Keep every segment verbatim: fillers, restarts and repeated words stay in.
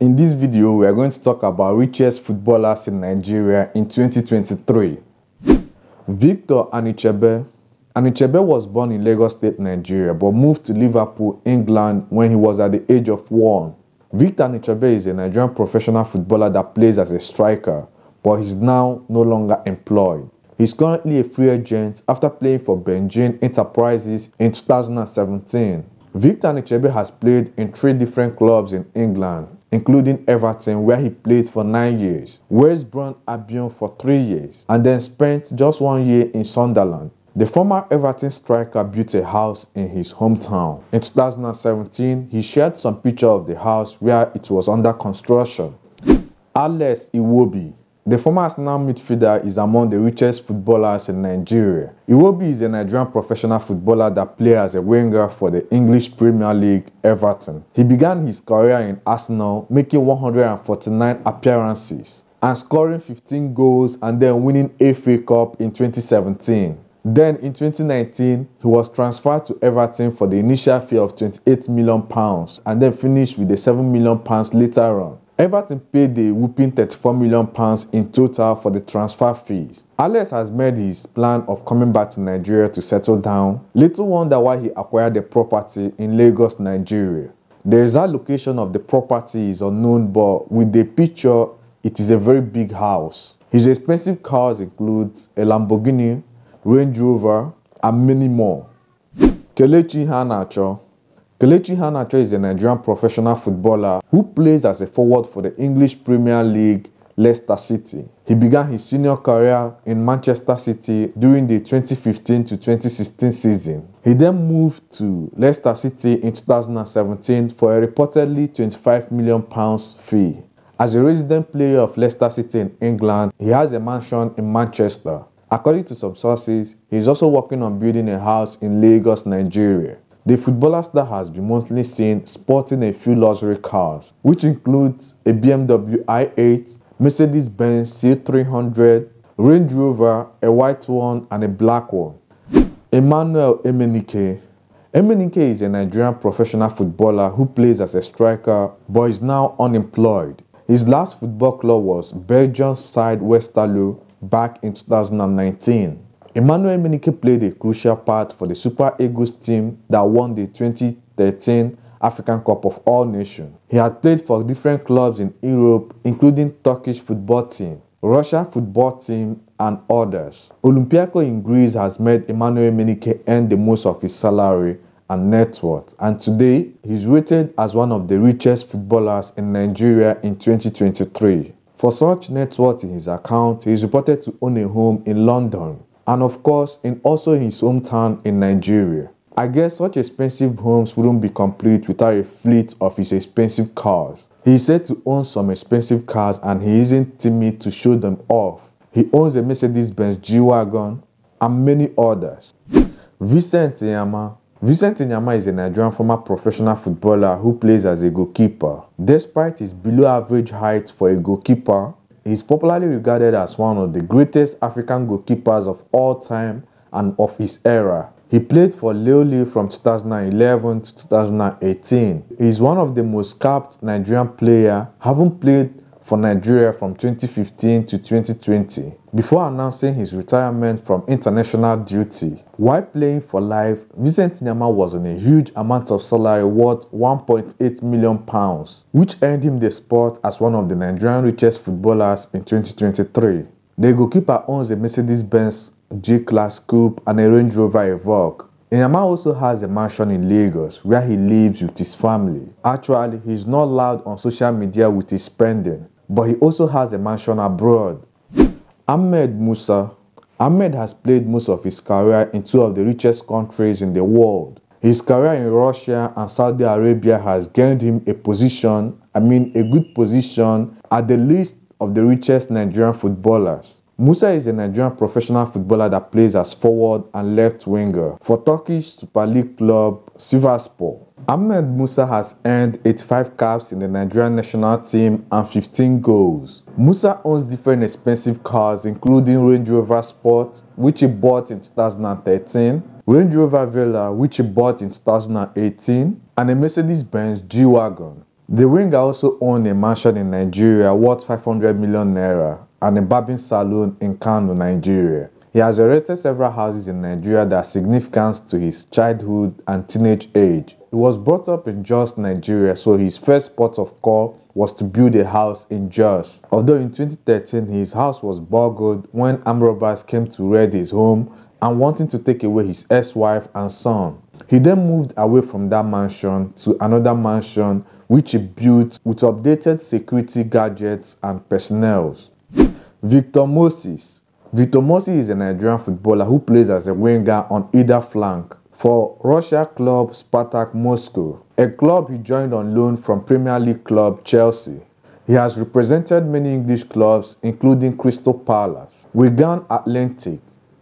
In this video, we are going to talk about richest footballers in Nigeria in twenty twenty-three. Victor Anichebe. Anichebe was born in Lagos State, Nigeria, but moved to Liverpool, England when he was at the age of one. Victor Anichebe is a Nigerian professional footballer that plays as a striker, but he's now no longer employed. He's currently a free agent after playing for Benjamin Enterprises in two thousand seventeen. Victor Anichebe has played in three different clubs in England, including Everton, where he played for nine years, West Brom Albion for three years, and then spent just one year in Sunderland. The former Everton striker built a house in his hometown. In two thousand seventeen, he shared some picture of the house where it was under construction. Alex Iwobi. The former Arsenal midfielder is among the richest footballers in Nigeria. Iwobi is a Nigerian professional footballer that plays as a winger for the English Premier League, Everton. He began his career in Arsenal, making one hundred forty-nine appearances and scoring fifteen goals, and then winning F A Cup in twenty seventeen. Then in twenty nineteen, he was transferred to Everton for the initial fee of twenty-eight million pounds and then finished with the seven million pounds later on. Everton paid a whopping thirty-four million pounds in total for the transfer fees. Alex has made his plan of coming back to Nigeria to settle down. Little wonder why he acquired the property in Lagos, Nigeria. The exact location of the property is unknown, but with the picture, it is a very big house. His expensive cars include a Lamborghini, Range Rover, and many more. Kelechi Iheanacho. Kelechi Iheanacho is a Nigerian professional footballer who plays as a forward for the English Premier League, Leicester City. He began his senior career in Manchester City during the twenty fifteen to twenty sixteen season. He then moved to Leicester City in two thousand seventeen for a reportedly twenty-five million pounds fee. As a resident player of Leicester City in England, he has a mansion in Manchester. According to some sources, he is also working on building a house in Lagos, Nigeria. The footballer star has been mostly seen sporting a few luxury cars, which includes a B M W i eight, Mercedes-Benz C three hundred, Range Rover, a white one and a black one. Emmanuel Emenike. Emenike is a Nigerian professional footballer who plays as a striker but is now unemployed. His last football club was Belgian side Westerlo back in two thousand nineteen. Emmanuel Emenike played a crucial part for the Super Eagles team that won the twenty thirteen African Cup of All Nations. He had played for different clubs in Europe, including Turkish football team, Russian football team, and others. Olympiacos in Greece has made Emmanuel Emenike earn the most of his salary and net worth, and today he is rated as one of the richest footballers in Nigeria in twenty twenty-three. For such net worth in his account, he is reported to own a home in London, and of course, in also his hometown in Nigeria. I guess such expensive homes wouldn't be complete without a fleet of his expensive cars. He is said to own some expensive cars and he isn't timid to show them off. He owns a Mercedes-Benz G-Wagon and many others. Vincent Enyeama. Vincent Enyeama is a Nigerian former professional footballer who plays as a goalkeeper. Despite his below-average height for a goalkeeper, he is popularly regarded as one of the greatest African goalkeepers of all time and of his era. He played for Leole from two thousand eleven to two thousand eighteen. He is one of the most capped Nigerian players, having played for Nigeria from twenty fifteen to twenty twenty, before announcing his retirement from international duty. While playing for life, Vincent Enyeama was on a huge amount of salary worth one point eight million pounds, which earned him the spot as one of the Nigerian richest footballers in twenty twenty-three. The goalkeeper owns a Mercedes-Benz G-Class Coupe and a Range Rover Evoque. Enyeama also has a mansion in Lagos where he lives with his family. Actually, he is not loud on social media with his spending, but he also has a mansion abroad. Ahmed Musa. Ahmed has played most of his career in two of the richest countries in the world. His career in Russia and Saudi Arabia has gained him a position, I mean a good position, at the list of the richest Nigerian footballers. Musa is a Nigerian professional footballer that plays as forward and left winger for Turkish Super League club Sivaspor. Ahmed Musa has earned eighty-five caps in the Nigerian national team and fifteen goals. Musa owns different expensive cars including Range Rover Sport, which he bought in two thousand thirteen, Range Rover Vela, which he bought in two thousand eighteen, and a Mercedes-Benz G-Wagon. The winger also owned a mansion in Nigeria worth five hundred million naira and a barbing salon in Kano, Nigeria. He has rented several houses in Nigeria that are significant to his childhood and teenage age. He was brought up in Jos, Nigeria, so his first port of call was to build a house in Jos. Although in twenty thirteen, his house was burgled when armed robbers came to raid his home and wanting to take away his ex-wife and son. He then moved away from that mansion to another mansion which he built with updated security gadgets and personnel. Victor Moses. Victor Moses is a Nigerian footballer who plays as a winger on either flank for Russia club Spartak Moscow, a club he joined on loan from Premier League club Chelsea. He has represented many English clubs including Crystal Palace, Wigan Athletic,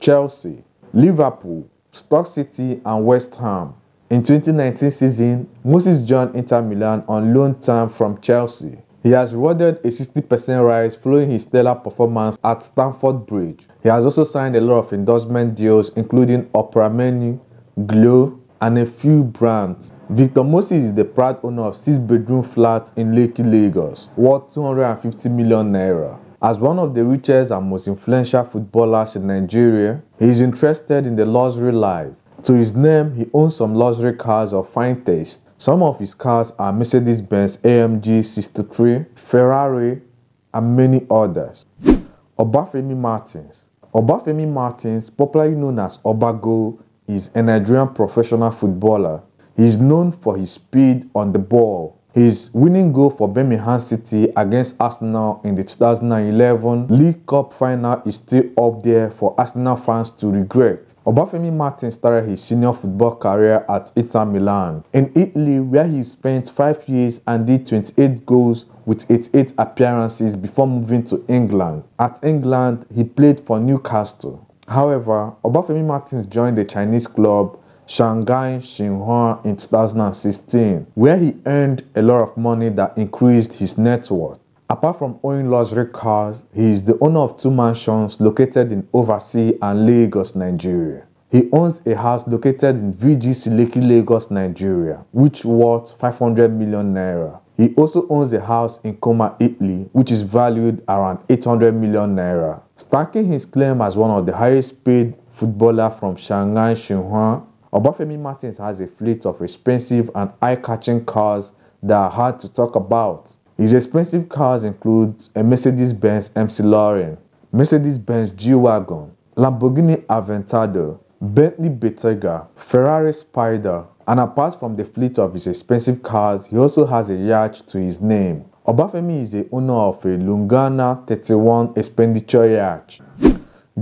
Chelsea, Liverpool, Stoke City and West Ham. In twenty nineteen season, Moses joined Inter Milan on loan term from Chelsea. He has rewarded a sixty percent rise following his stellar performance at Stamford Bridge. He has also signed a lot of endorsement deals including Opera Menu, Glow and a few brands. Victor Moses is the proud owner of six bedroom flat in Lekki, Lagos, worth two hundred fifty million naira. As one of the richest and most influential footballers in Nigeria, he is interested in the luxury life. To his name, he owns some luxury cars of fine taste. Some of his cars are Mercedes-Benz A M G sixty-three, Ferrari, and many others. Obafemi Martins. Obafemi Martins, popularly known as Obago, is a Nigerian professional footballer. He is known for his speed on the ball. His winning goal for Birmingham City against Arsenal in the two thousand eleven League Cup final is still up there for Arsenal fans to regret. Obafemi Martins started his senior football career at Inter Milan in Italy, where he spent five years and did twenty-eight goals with eighty-eight appearances before moving to England. At England, he played for Newcastle. However, Obafemi Martins joined the Chinese club Shanghai Shenhua in two thousand sixteen, where he earned a lot of money that increased his net worth. Apart from owning luxury cars, he is the owner of two mansions located in Oversea and Lagos, Nigeria. He owns a house located in V G C Lekki, Lagos, Nigeria, which worth five hundred million naira. He also owns a house in Como, Italy, which is valued around eight hundred million naira, stacking his claim as one of the highest paid footballers from Shanghai Shenhua. Obafemi Martins has a fleet of expensive and eye-catching cars that are hard to talk about. His expensive cars include a Mercedes-Benz M C Lauren, Mercedes-Benz G-Wagon, Lamborghini Aventador, Bentley Bottega, Ferrari Spider, and apart from the fleet of his expensive cars, he also has a yacht to his name. Obafemi is the owner of a Lungana thirty-one expenditure yacht.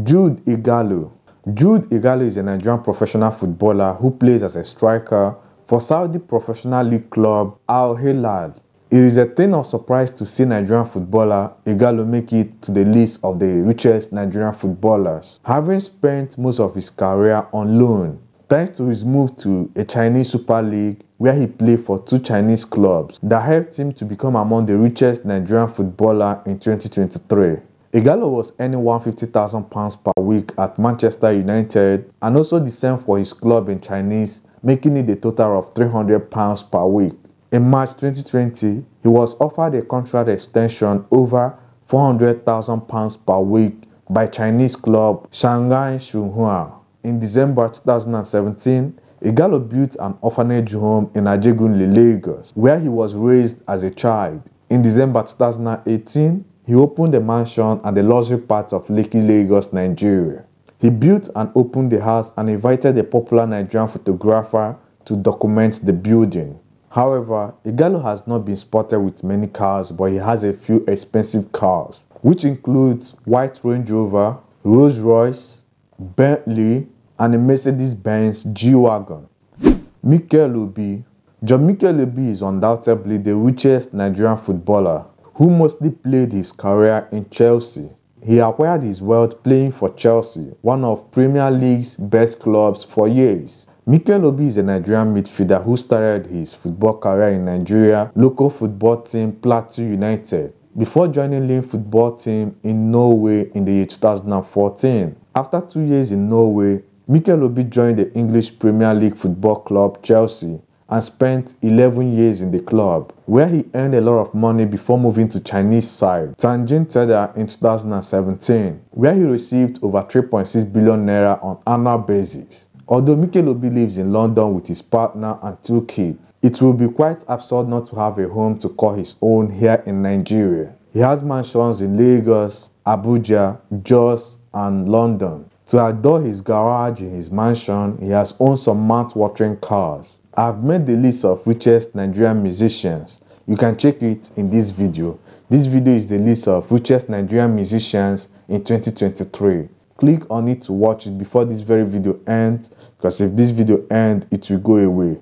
Jude Ighalo. Jude Ighalo is a Nigerian professional footballer who plays as a striker for Saudi professional league club Al Hilal. It is a thing of surprise to see Nigerian footballer Ighalo make it to the list of the richest Nigerian footballers, having spent most of his career on loan. Thanks to his move to a Chinese Super League, where he played for two Chinese clubs, that helped him to become among the richest Nigerian footballer in twenty twenty-three. Ighalo was earning one hundred fifty thousand pounds per week at Manchester United and also the same for his club in Chinese, making it a total of three hundred pounds per week. In March twenty twenty, he was offered a contract extension over four hundred thousand pounds per week by Chinese club Shanghai Shenhua. In December two thousand seventeen, Ighalo built an orphanage home in Ajegunle, Lagos, where he was raised as a child. In December two thousand eighteen, he opened a mansion at the luxury part of Lekki, Lagos, Nigeria. He built and opened the house and invited a popular Nigerian photographer to document the building. However, Ighalo has not been spotted with many cars, but he has a few expensive cars, which includes white Range Rover, Rolls Royce, Bentley, and a Mercedes-Benz G-Wagon. Mikel Obi. John Mikel Obi is undoubtedly the richest Nigerian footballer, who mostly played his career in Chelsea. He acquired his wealth playing for Chelsea, one of Premier League's best clubs for years. Mikel Obi is a Nigerian midfielder who started his football career in Nigeria local football team Plateau United, before joining Lyn football team in Norway in the year two thousand fourteen. After two years in Norway, Mikel Obi joined the English Premier League football club Chelsea and spent eleven years in the club, where he earned a lot of money before moving to Chinese side Tianjin TEDA in two thousand seventeen, where he received over three point six billion naira on annual basis. Although Mikel Obi lives in London with his partner and two kids, it will be quite absurd not to have a home to call his own here in Nigeria. He has mansions in Lagos, Abuja, Jos, and London. To adorn his garage in his mansion, he has owned some mouth-watering cars. I've made the list of richest Nigerian musicians. You can check it in this video. This video is the list of richest Nigerian musicians in twenty twenty-three. Click on it to watch it before this very video ends, because if this video ends, it will go away.